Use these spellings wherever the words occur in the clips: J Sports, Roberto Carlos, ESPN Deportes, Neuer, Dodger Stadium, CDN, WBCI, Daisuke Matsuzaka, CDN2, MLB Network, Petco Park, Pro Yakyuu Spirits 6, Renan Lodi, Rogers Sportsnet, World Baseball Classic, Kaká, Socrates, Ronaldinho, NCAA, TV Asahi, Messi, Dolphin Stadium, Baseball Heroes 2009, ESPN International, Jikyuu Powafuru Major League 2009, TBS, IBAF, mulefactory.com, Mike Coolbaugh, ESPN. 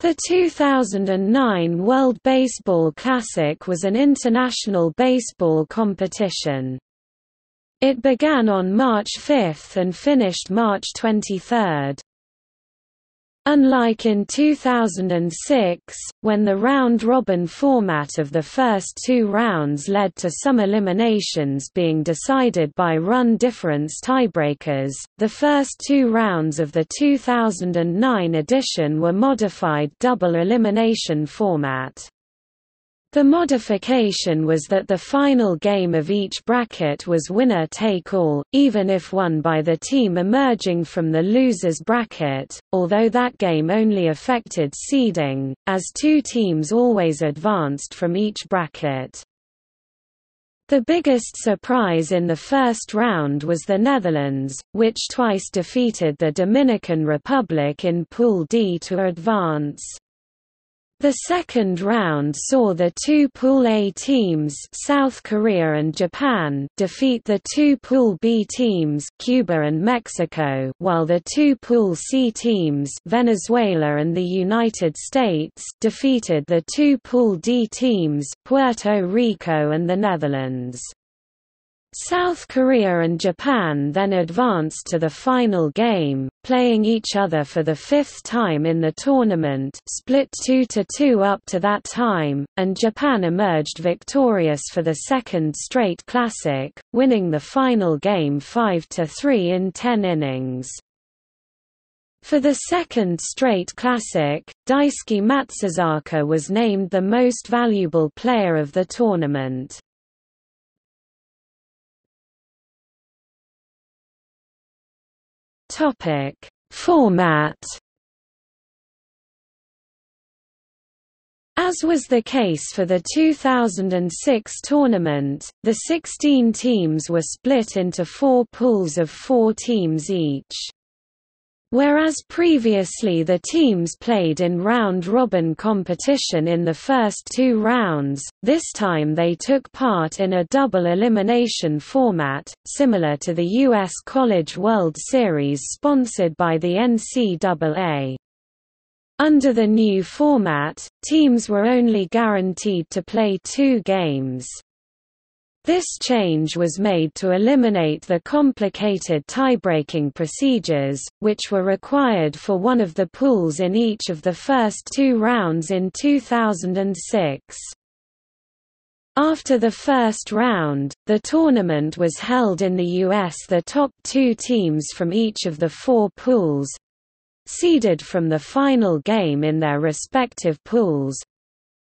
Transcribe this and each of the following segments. The 2009 World Baseball Classic was an international baseball competition. It began on March 5 and finished March 23. Unlike in 2006, when the round-robin format of the first two rounds led to some eliminations being decided by run difference tiebreakers, the first two rounds of the 2009 edition were modified double elimination format. The modification was that the final game of each bracket was winner-take-all, even if won by the team emerging from the loser's bracket, although that game only affected seeding, as two teams always advanced from each bracket. The biggest surprise in the first round was the Netherlands, which twice defeated the Dominican Republic in Pool D to advance. The second round saw the two Pool A teams, South Korea and Japan, defeat the two Pool B teams, Cuba and Mexico, while the two Pool C teams, Venezuela and the United States, defeated the two Pool D teams, Puerto Rico and the Netherlands. South Korea and Japan then advanced to the final game, playing each other for the fifth time in the tournament, split 2-2 up to that time, and Japan emerged victorious for the second straight classic, winning the final game 5-3 in 10 innings. For the second straight classic, Daisuke Matsuzaka was named the most valuable player of the tournament. Format. As was the case for the 2006 tournament, the 16 teams were split into four pools of four teams each. Whereas previously the teams played in round-robin competition in the first two rounds, this time they took part in a double elimination format, similar to the U.S. College World Series sponsored by the NCAA. Under the new format, teams were only guaranteed to play two games. This change was made to eliminate the complicated tie-breaking procedures, which were required for one of the pools in each of the first two rounds in 2006. After the first round, the tournament was held in the U.S. The top two teams from each of the four pools, seeded from the final game in their respective pools,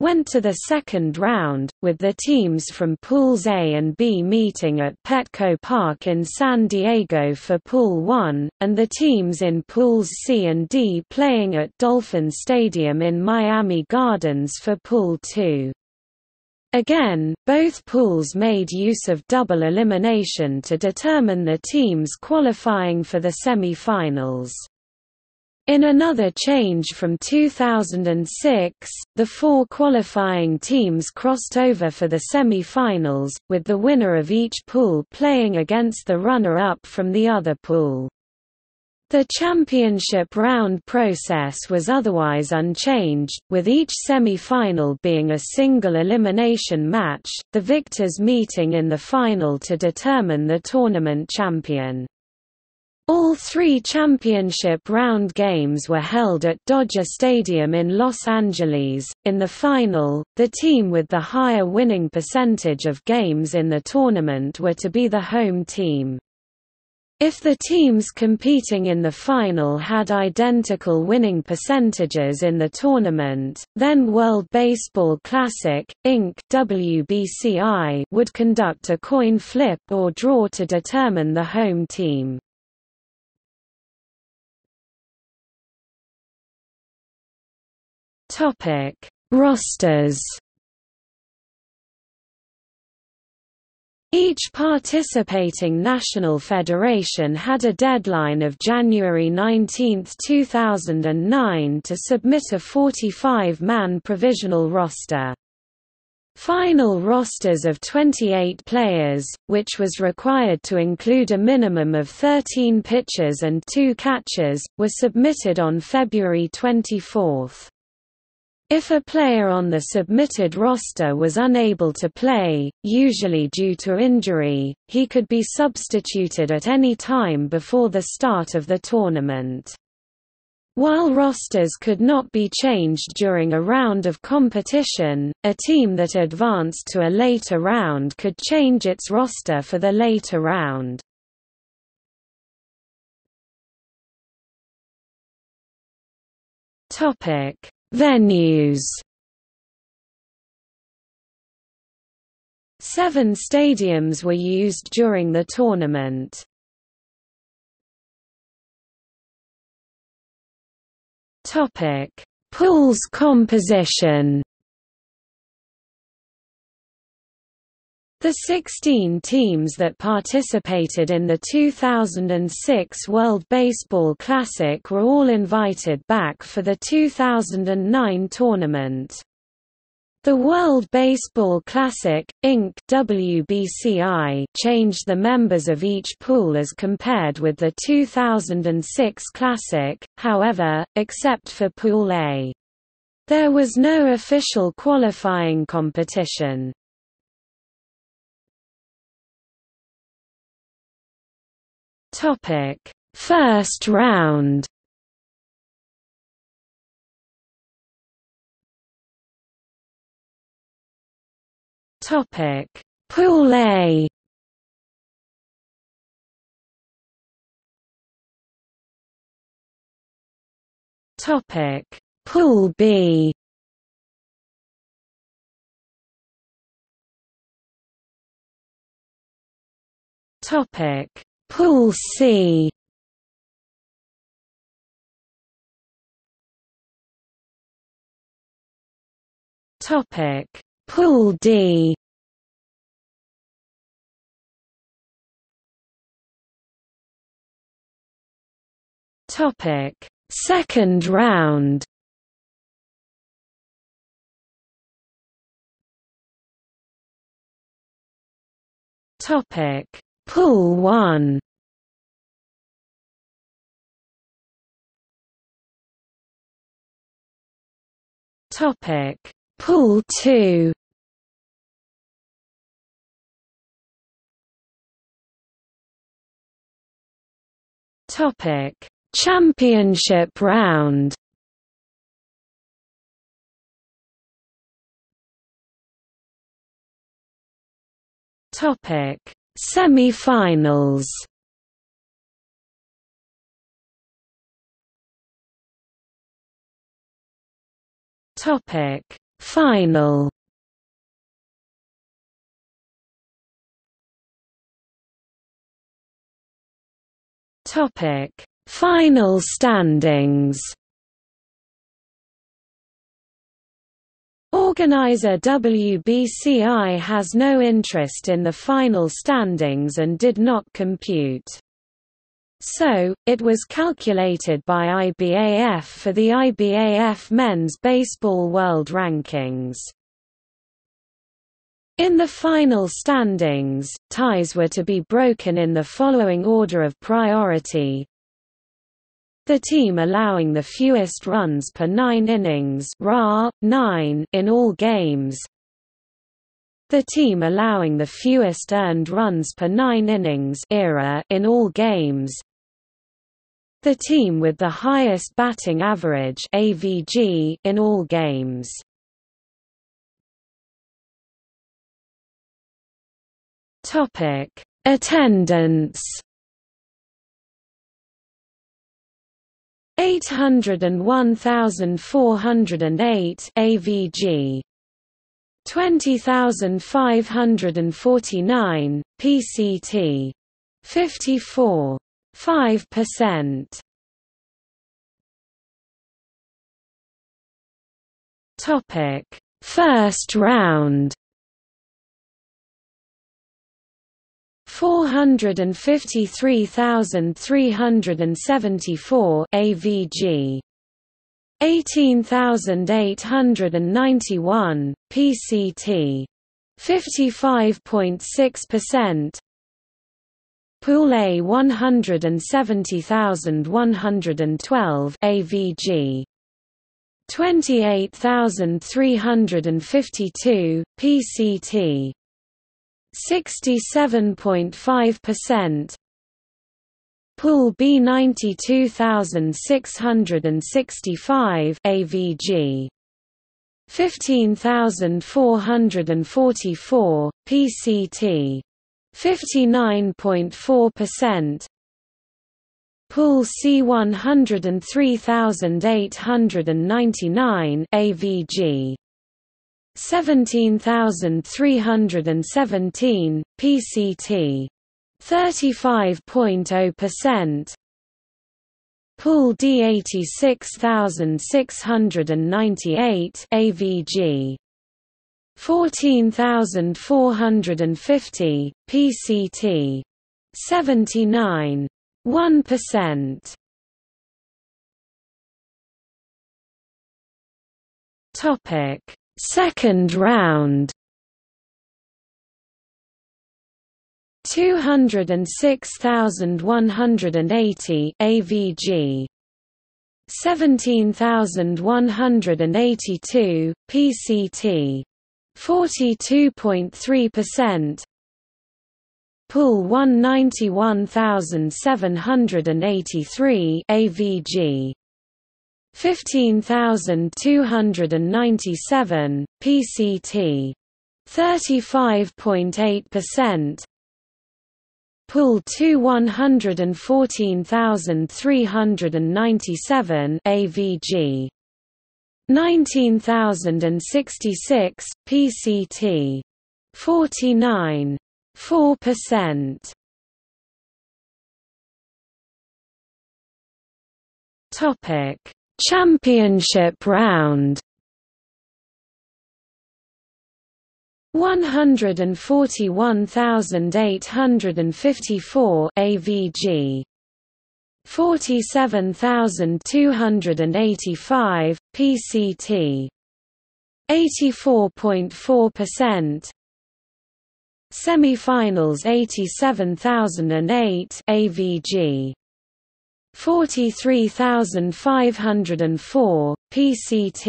went to the second round, with the teams from Pools A and B meeting at Petco Park in San Diego for Pool 1, and the teams in Pools C and D playing at Dolphin Stadium in Miami Gardens for Pool 2. Again, both pools made use of double elimination to determine the teams qualifying for the semi-finals. In another change from 2006, the four qualifying teams crossed over for the semi-finals, with the winner of each pool playing against the runner-up from the other pool. The championship round process was otherwise unchanged, with each semi-final being a single elimination match, the victors meeting in the final to determine the tournament champion. All three championship round games were held at Dodger Stadium in Los Angeles. In the final, the team with the higher winning percentage of games in the tournament were to be the home team. If the teams competing in the final had identical winning percentages in the tournament, then World Baseball Classic, Inc. (WBCI) would conduct a coin flip or draw to determine the home team. Topic: Rosters. Each participating national federation had a deadline of January 19, 2009 to submit a 45-man provisional roster. Final rosters of 28 players, which was required to include a minimum of 13 pitchers and 2 catchers, were submitted on February 24. If a player on the submitted roster was unable to play, usually due to injury, he could be substituted at any time before the start of the tournament. While rosters could not be changed during a round of competition, a team that advanced to a later round could change its roster for the later round. Topic: Venues. 7 stadiums were used during the tournament. Topic: Pools composition. The 16 teams that participated in the 2006 World Baseball Classic were all invited back for the 2009 tournament. The World Baseball Classic, Inc. (WBCI) changed the members of each pool as compared with the 2006 Classic, however, except for Pool A. There was no official qualifying competition. First round. Pool A. Pool B. Pool C. Pool D. Second round. Pool 1. Pool 2. Championship round. Semi-finals. Final. Final standings. Organizer WBCI has no interest in the final standings and did not compute. So, it was calculated by IBAF for the IBAF Men's Baseball World Rankings. In the final standings, ties were to be broken in the following order of priority. The team allowing the fewest runs per 9 innings (RA, 9) in all games. The team allowing the fewest earned runs per 9 innings (ERA) in all games. The team with the highest batting average (AVG) in all games. Topic: Attendance. 801,408 AVG, 20,549 PCT, 54.5%. Topic: First round. 453,374 AVG, 18,891 PCT, 55.6%. Pool A, 170,112 AVG, 28,352, PCT 67.5%, Pool B 92,665, AVG 15,444, PCT 59.4%, Pool C 103,899, AVG 17,317, PCT 35.0%, Pool D 86,698, AVG 14,450, PCT 79.1%. Topic: Second round. 206,180 AVG 17,182 PCT 42.3%, Pool 191,783 AVG 15,297 PCT 35.8%, Pool 2 114,397 AVG 19,066 PCT 49.4%. Topic: Championship round. 141,854 AVG 47,285 PCT 84.4%, Semifinals 87,008 AVG 43,504 PCT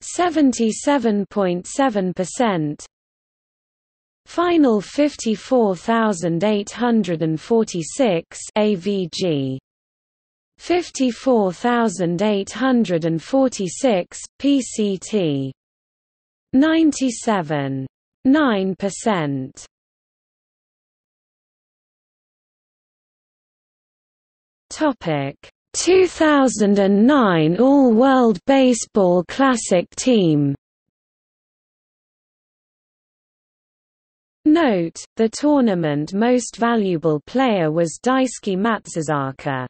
77.7%, Final 54,846 AVG 54,846 PCT 97.9%. Topic: 2009 All-World Baseball Classic Team. Note, the tournament most valuable player was Daisuke Matsuzaka.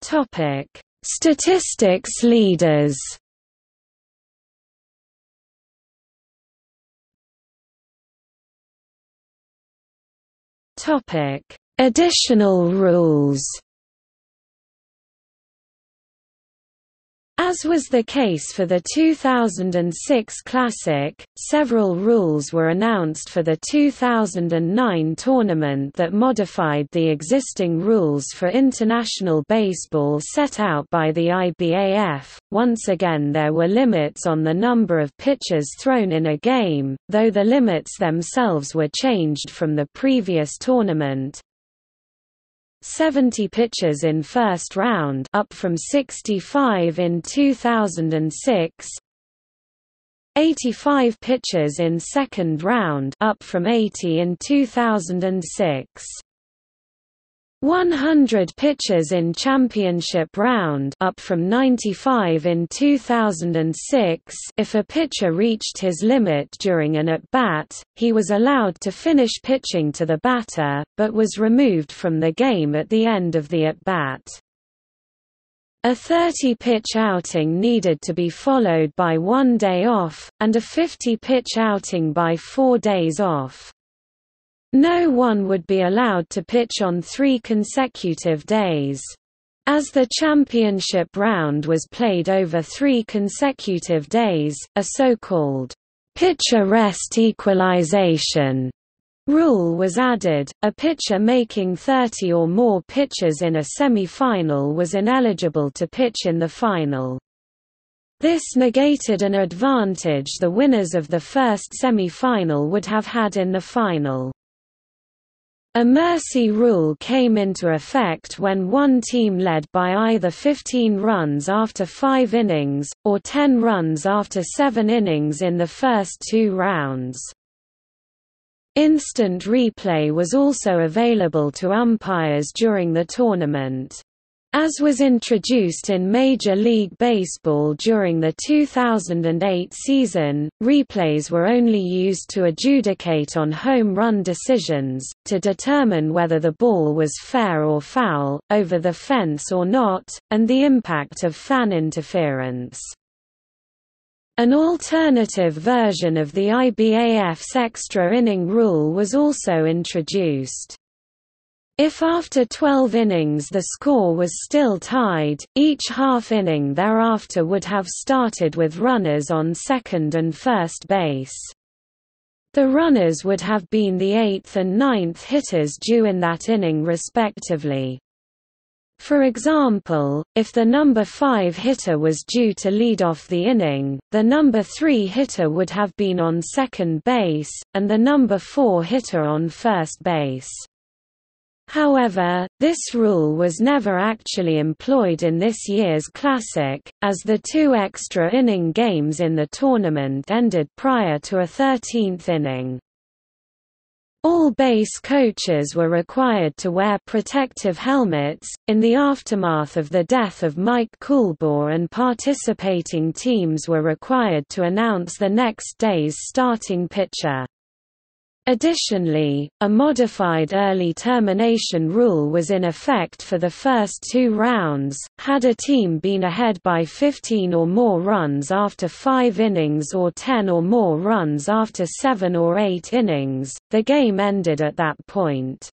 Topic: Statistics leaders. Topic: Additional rules. As was the case for the 2006 Classic, several rules were announced for the 2009 tournament that modified the existing rules for international baseball set out by the IBAF. Once again, there were limits on the number of pitches thrown in a game, though the limits themselves were changed from the previous tournament. 70 pitches in first round, up from 65 in 2006. 85 pitches in second round, up from 80 in 2006. 100 pitches in championship round, up from 95 in 2006. If a pitcher reached his limit during an at-bat, he was allowed to finish pitching to the batter, but was removed from the game at the end of the at-bat. A 30-pitch outing needed to be followed by 1 day off, and a 50-pitch outing by 4 days off. No one would be allowed to pitch on 3 consecutive days. As the championship round was played over 3 consecutive days, a so-called pitcher rest equalization rule was added, a pitcher making 30 or more pitches in a semi-final was ineligible to pitch in the final. This negated an advantage the winners of the first semi-final would have had in the final. A mercy rule came into effect when one team led by either 15 runs after 5 innings, or 10 runs after 7 innings in the first 2 rounds. Instant replay was also available to umpires during the tournament. As was introduced in Major League Baseball during the 2008 season, replays were only used to adjudicate on home run decisions, to determine whether the ball was fair or foul, over the fence or not, and the impact of fan interference. An alternative version of the IBAF's extra inning rule was also introduced. If after 12 innings the score was still tied, each half inning thereafter would have started with runners on second and first base. The runners would have been the 8th and 9th hitters due in that inning respectively. For example, if the number 5 hitter was due to lead off the inning, the number 3 hitter would have been on second base, and the number 4 hitter on first base. However, this rule was never actually employed in this year's Classic, as the 2 extra inning games in the tournament ended prior to a 13th inning. All base coaches were required to wear protective helmets. In the aftermath of the death of Mike Coolbaugh, and participating teams were required to announce the next day's starting pitcher. Additionally, a modified early termination rule was in effect for the first 2 rounds. Had a team been ahead by 15 or more runs after 5 innings or 10 or more runs after 7 or 8 innings, the game ended at that point.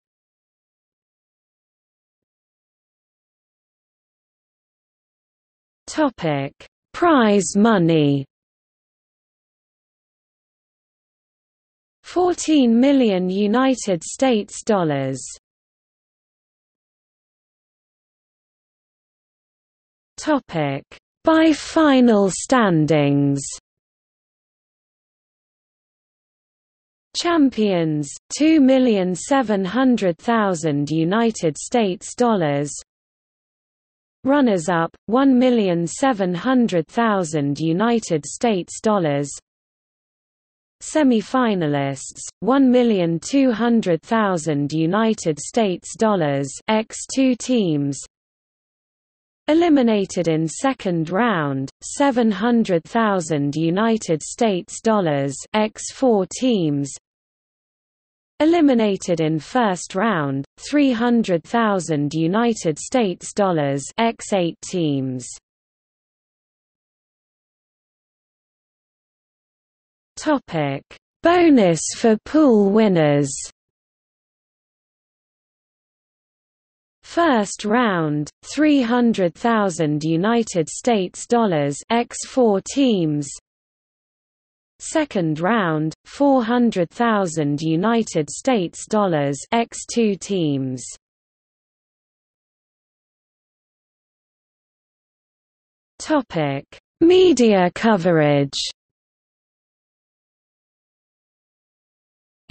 Topic: Prize money. $14 million. Topic: By final standings. Champions $2,700,000. Runners-up $1,700,000. Semi-finalists $1,200,000 x2 teams. Eliminated in second round $700,000 x4 teams. Eliminated in first round $300,000 x8 teams. Topic: Bonus for pool winners. First round $300,000 x4 teams. Second round $400,000 x2 teams. Topic: Media coverage.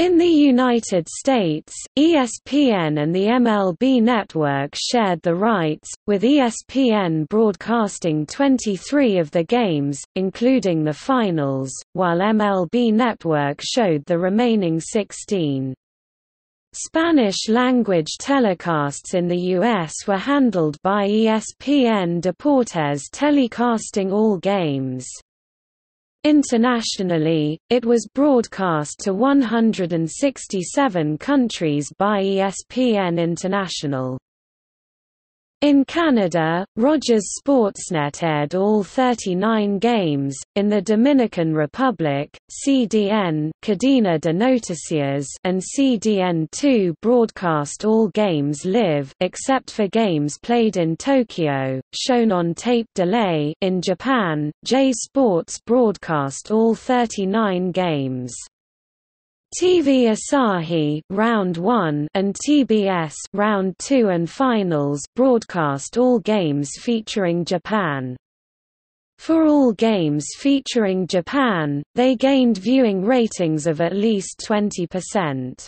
In the United States, ESPN and the MLB Network shared the rights, with ESPN broadcasting 23 of the games, including the finals, while MLB Network showed the remaining 16. Spanish-language telecasts in the U.S. were handled by ESPN Deportes, telecasting all games. Internationally, it was broadcast to 167 countries by ESPN International. In Canada, Rogers Sportsnet aired all 39 games. In the Dominican Republic, CDN, Cadena de Noticias, and CDN2 broadcast all games live except for games played in Tokyo, shown on tape delay. In Japan, J Sports broadcast all 39 games. TV Asahi Round 1 and TBS Round 2 and Finals broadcast all games featuring Japan. For all games featuring Japan, they gained viewing ratings of at least 20%.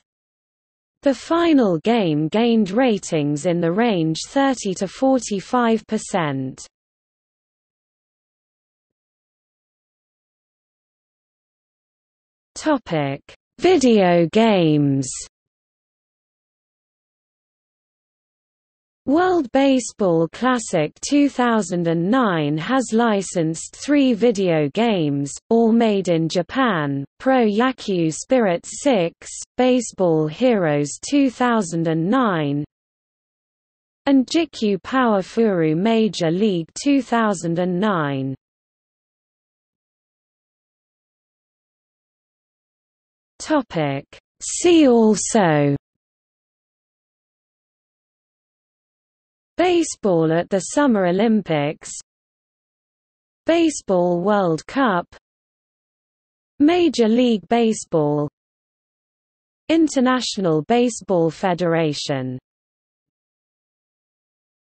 The final game gained ratings in the range 30 to 45%. Topic: Video games. World Baseball Classic 2009 has licensed 3 video games, all made in Japan: Pro Yakyuu Spirits 6, Baseball Heroes 2009, and Jikyuu Powafuru Major League 2009. See also: Baseball at the Summer Olympics, Baseball World Cup, Major League Baseball, International Baseball Federation.